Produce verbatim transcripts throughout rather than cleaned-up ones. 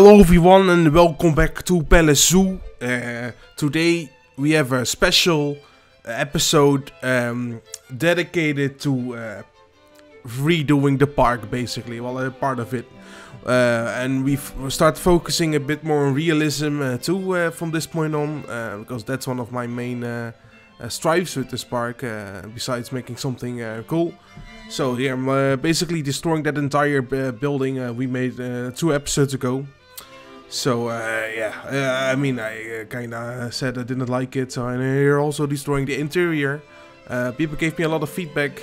Hello everyone and welcome back to Palace Zoo. Uh, today we have a special episode um, dedicated to uh, redoing the park, basically, well, a part of it. Uh, and we start focusing a bit more on realism uh, too uh, from this point on, uh, because that's one of my main uh, uh, strives with this park, uh, besides making something uh, cool. So here I'm uh, basically destroying that entire uh, building uh, we made uh, two episodes ago. So, uh, yeah, uh, I mean, I uh, kinda said I didn't like it, so I'm here also destroying the interior. Uh, people gave me a lot of feedback,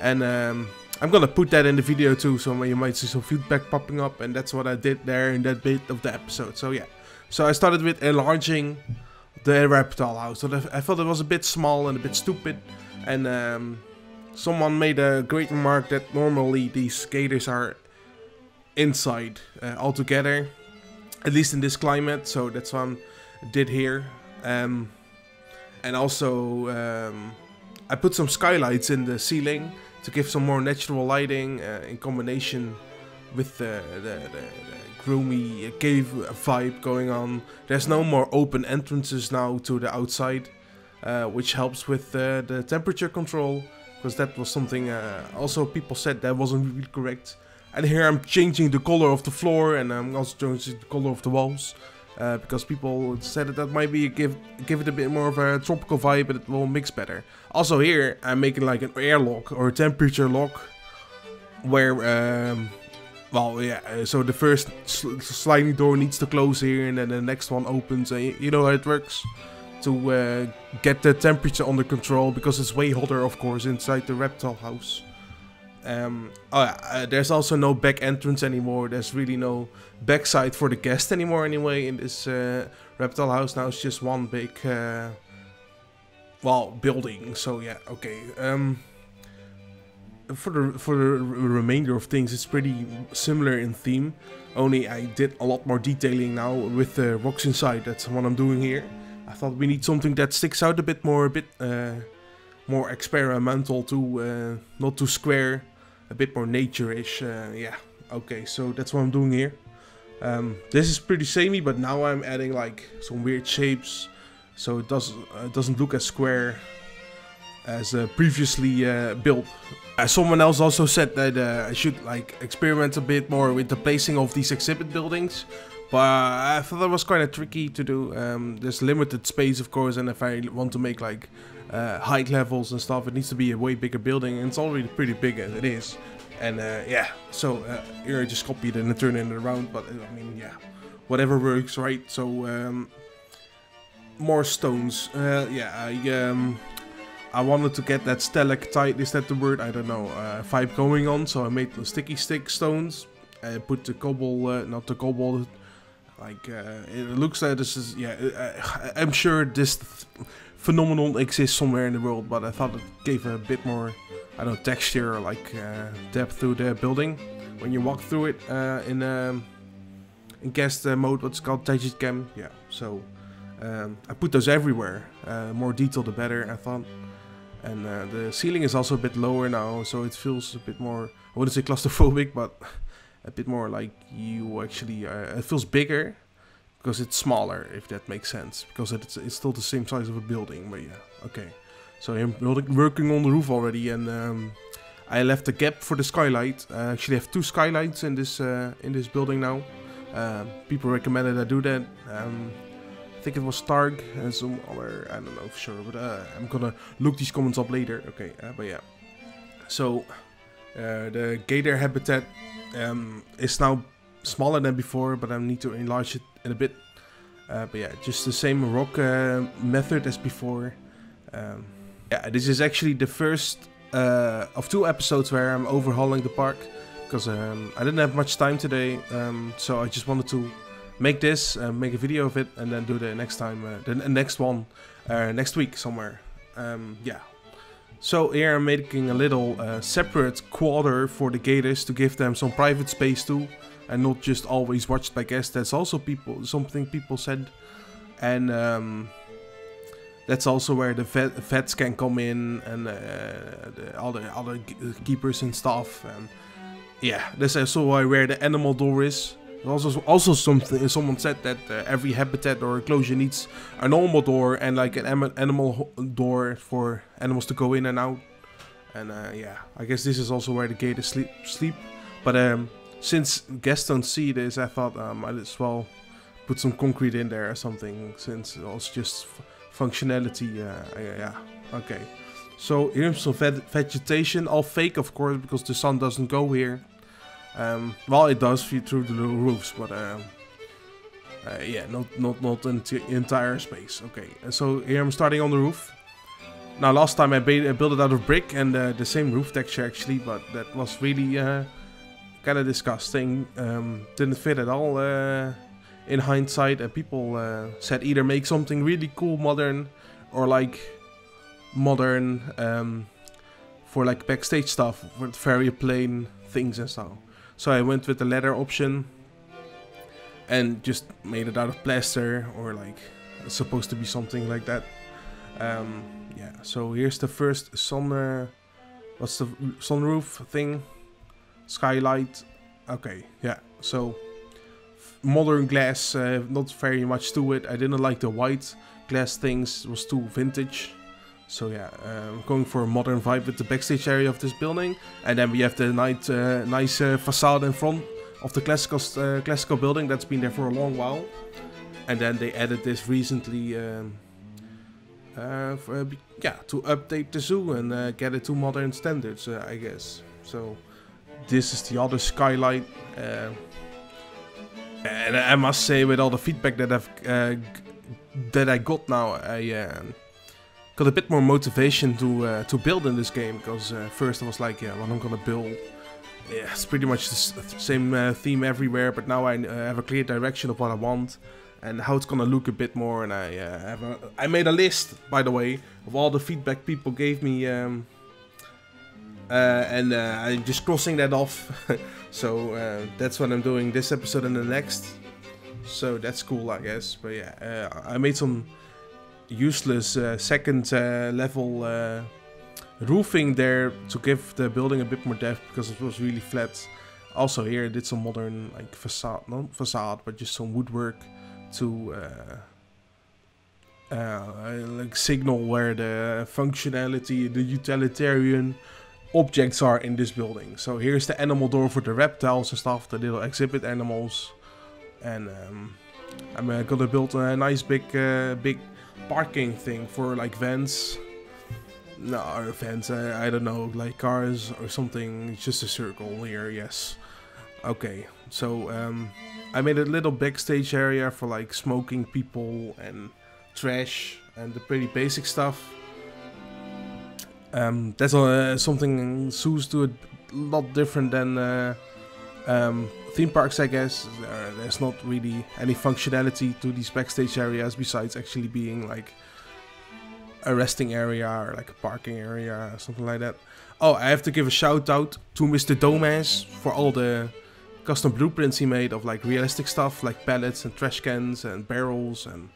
and um, I'm gonna put that in the video too, so you might see some feedback popping up, and that's what I did there in that bit of the episode, so yeah. So I started with enlarging the reptile house, so I felt it was a bit small and a bit stupid, and um, someone made a great remark that normally these skaters are inside uh, altogether. At least in this climate, so that's what I did here. Um, and also, um, I put some skylights in the ceiling to give some more natural lighting uh, in combination with the, the, the, the gloomy cave vibe going on. There's no more open entrances now to the outside, uh, which helps with uh, the temperature control, because that was something uh, also people said that wasn't really correct. And here I'm changing the color of the floor, and I'm also changing the color of the walls, uh, because people said that that might be give give it a bit more of a tropical vibe, but it will mix better. Also here I'm making like an airlock or a temperature lock, where um, well yeah, so the first sl sliding door needs to close here, and then the next one opens, and you know how it works to uh, get the temperature under control, because it's way hotter, of course, inside the reptile house. Um, oh yeah, uh, there's also no back entrance anymore. There's really no backside for the guest anymore anyway in this uh, reptile house. Now it's just one big, uh, well, building. So yeah, okay. Um, for the for the remainder of things, it's pretty similar in theme. Only I did a lot more detailing now with the rocks inside. That's what I'm doing here. I thought we need something that sticks out a bit more, a bit uh, more experimental, to uh, not too square. A bit more nature-ish, uh, yeah. Okay, so that's what I'm doing here. Um, this is pretty samey, but now I'm adding like some weird shapes, so it doesn't uh, doesn't look as square as uh, previously uh, built. Uh, someone else also said that uh, I should like experiment a bit more with the placing of these exhibit buildings, but I thought that was kind of tricky to do. Um, there's limited space, of course, and if I want to make like Uh, height levels and stuff, it needs to be a way bigger building, and it's already pretty big as it is. And uh, yeah, so uh, here I just copied it and turned it around, but I mean, yeah, whatever works, right? So um, more stones. Uh, yeah, I um, I wanted to get that stalactite, is that the word? I don't know, uh, vibe going on, so I made the sticky stick stones. I put the cobble, uh, not the cobble, like uh, it looks like this is, yeah, I, I'm sure this Th phenomenon exists somewhere in the world, but I thought it gave a bit more, I don't know, texture or like uh, depth to the building when you walk through it uh, in um, in guest uh, mode, what's called digit cam. Yeah, so um, I put those everywhere. Uh, more detail, the better, I thought. And uh, the ceiling is also a bit lower now, so it feels a bit more, I wouldn't say claustrophobic, but a bit more like you actually, uh, it feels bigger. Because it's smaller, if that makes sense. Because it's, it's still the same size of a building, but yeah, okay. So I'm working on the roof already, and um, I left a gap for the skylight. I actually have two skylights in this uh, in this building now. Uh, people recommended I do that. Um, I think it was Starg and some other, I don't know for sure, but uh, I'm gonna look these comments up later. Okay, uh, but yeah. So uh, the gator habitat um, is now smaller than before, but I need to enlarge it in a bit. Uh, but yeah, just the same rock uh, method as before. Um, yeah, this is actually the first uh, of two episodes where I'm overhauling the park, because um, I didn't have much time today, um, so I just wanted to make this, uh, make a video of it, and then do the next time, uh, the next one, uh, next week somewhere. Um, yeah. So here I'm making a little uh, separate quarter for the gators to give them some private space too, and not just always watched by guests. That's also people, something people said, and um, that's also where the vet, vets can come in, and uh, the other other keepers and stuff. And yeah, that's also where the animal door is, Also, also something someone said that uh, every habitat or enclosure needs a normal door and like an animal door for animals to go in and out. And uh, yeah, I guess this is also where the gators sleep. sleep. But um, since guests don't see this, I thought I um, might as well put some concrete in there or something. Since it's just f functionality. Uh, yeah. Okay. So here's some veg vegetation, all fake of course, because the sun doesn't go here. Um, well, it does through the roofs, but um, uh, yeah, not not not in the entire space. Okay, so here I'm starting on the roof. Now, last time I, I built it out of brick and uh, the same roof texture actually, but that was really uh, kind of disgusting. Um, didn't fit at all uh, in hindsight, and people uh, said either make something really cool, modern, or like modern um, for like backstage stuff with very plain things and stuff. So I went with the leather option and just made it out of plaster or like it's supposed to be something like that. Um, yeah, so here's the first sun, uh, what's the sunroof thing? Skylight. Okay, yeah, so modern glass, uh, not very much to it. I didn't like the white glass things, it was too vintage. So yeah, I'm uh, going for a modern vibe with the backstage area of this building, and then we have the night, uh, nice uh, facade in front of the classical uh, classical building that's been there for a long while. And then they added this recently, um, uh, for, uh, yeah, to update the zoo and uh, get it to modern standards, uh, I guess. So this is the other skylight, uh, and I must say, with all the feedback that I've uh, that I got now, I. Uh, Got a bit more motivation to uh, to build in this game, because uh, first I was like, yeah, what I'm gonna build. Yeah, it's pretty much the same uh, theme everywhere, but now I uh, have a clear direction of what I want and how it's gonna look a bit more. And I uh, have a, I made a list, by the way, of all the feedback people gave me, um, uh, and uh, I'm just crossing that off. So uh, that's what I'm doing this episode and the next. So that's cool, I guess. But yeah, uh, I made some useless uh, second uh, level uh, roofing there to give the building a bit more depth, because it was really flat. Also here I did some modern like facade, not facade, but just some woodwork to uh, uh, like signal where the functionality, the utilitarian objects are in this building. So here's the animal door for the reptiles and stuff, the little exhibit animals. And um, I'm uh, gonna build a nice big, uh, big parking thing for like vans, no or vans, I, I don't know, like cars or something. It's just a circle here, yes. Okay, so um, I made a little backstage area for like smoking people and trash and the pretty basic stuff. Um, that's uh, something zoos do a lot different than uh, um, theme parks, I guess. Uh, there's not really any functionality to these backstage areas besides actually being like a resting area or like a parking area or something like that. Oh, I have to give a shout out to MrDomez for all the custom blueprints he made of like realistic stuff like pallets and trash cans and barrels and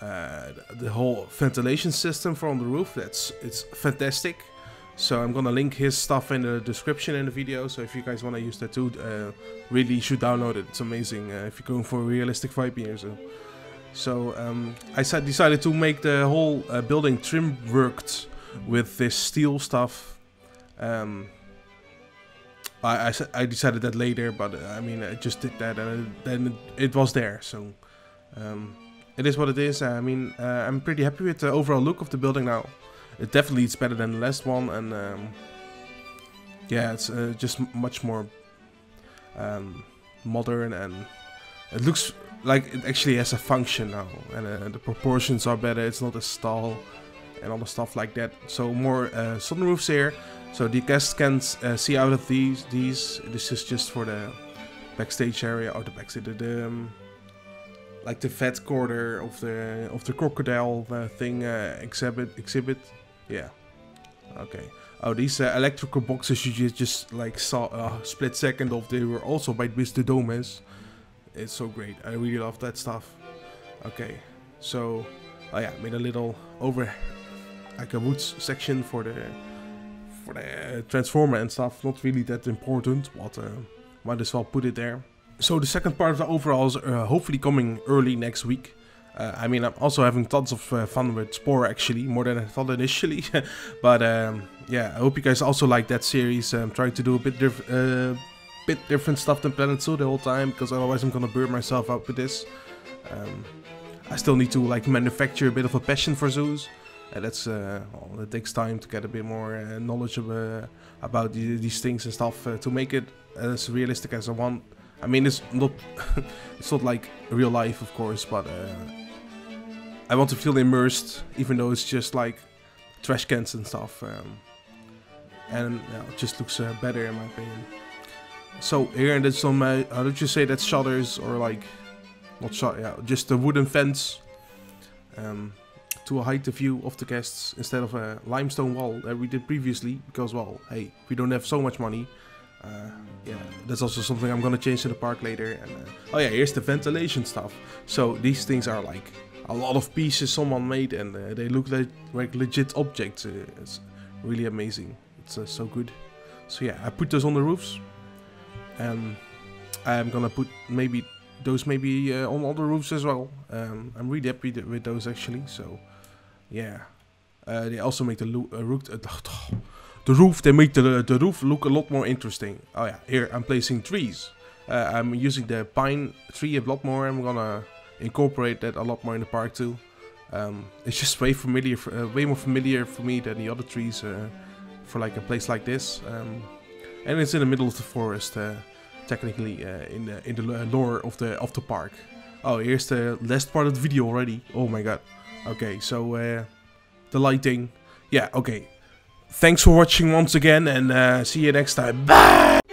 uh, the whole ventilation system from the roof. That's it's fantastic. So I'm gonna link his stuff in the description in the video, so if you guys wanna use that too, uh, really should download it. It's amazing uh, if you're going for a realistic vibe here. So, so um, I decided to make the whole uh, building trim worked with this steel stuff. Um, I, I, I decided that later, but uh, I mean, I just did that and then it, it was there. So um, it is what it is. I mean, uh, I'm pretty happy with the overall look of the building now. It definitely is better than the last one, and um, yeah, it's uh, just much more um, modern, and it looks like it actually has a function now, and uh, the proportions are better. It's not a stall and all the stuff like that. So more uh, sunroofs here, so the guests can't uh, see out of these. These this is just for the backstage area, or the backstage, the, the um, like the vet quarter of the of the crocodile uh, thing uh, exhibit exhibit. Yeah. Okay. Oh, these uh, electrical boxes you just, just like saw a uh, split second of, they were also by MrDomez. It's so great. I really love that stuff. Okay. So, oh yeah, made a little over like a woods section for the for the transformer and stuff. Not really that important, but uh, might as well put it there. So the second part of the overhauls is uh, hopefully coming early next week. Uh, I mean, I'm also having tons of uh, fun with Spore, actually, more than I thought initially. But um, yeah, I hope you guys also like that series. I'm trying to do a bit, diff uh, bit different stuff than Planet Zoo the whole time, because otherwise I'm gonna burn myself out with this. Um, I still need to like manufacture a bit of a passion for zoos. Uh, that's uh, well, it takes time to get a bit more uh, knowledge of, uh, about the, these things and stuff uh, to make it as realistic as I want. I mean, it's not it's not like real life, of course, but. Uh, I want to feel immersed, even though it's just like trash cans and stuff, um, and yeah, it just looks uh, better in my opinion. So here there's some, uh, how did you say that, shutters, or like, not shut, yeah, just a wooden fence um, to hide the view of the guests instead of a limestone wall that we did previously, because, well, hey, we don't have so much money. Uh, yeah, that's also something I'm gonna change in the park later. And uh, oh yeah, here's the ventilation stuff. So these things are like a lot of pieces someone made, and uh, they look like, like legit objects. Uh, it's really amazing. It's uh, so good. So yeah, I put those on the roofs, and I'm gonna put maybe those maybe uh, on other roofs as well. Um, I'm really happy with those, actually. So yeah, uh, they also make the lo uh, roof. Uh, the roof. They make the the roof look a lot more interesting. Oh yeah, here I'm placing trees. Uh, I'm using the pine tree a lot more. I'm gonna incorporate that a lot more in the park too. Um, it's just way familiar, for, uh, way more familiar for me than the other trees uh, for like a place like this. Um, and it's in the middle of the forest, uh, technically uh, in the in the lore of the of the park. Oh, here's the last part of the video already. Oh my god. Okay, so uh, the lighting. Yeah. Okay. Thanks for watching once again, and uh, see you next time. Bye.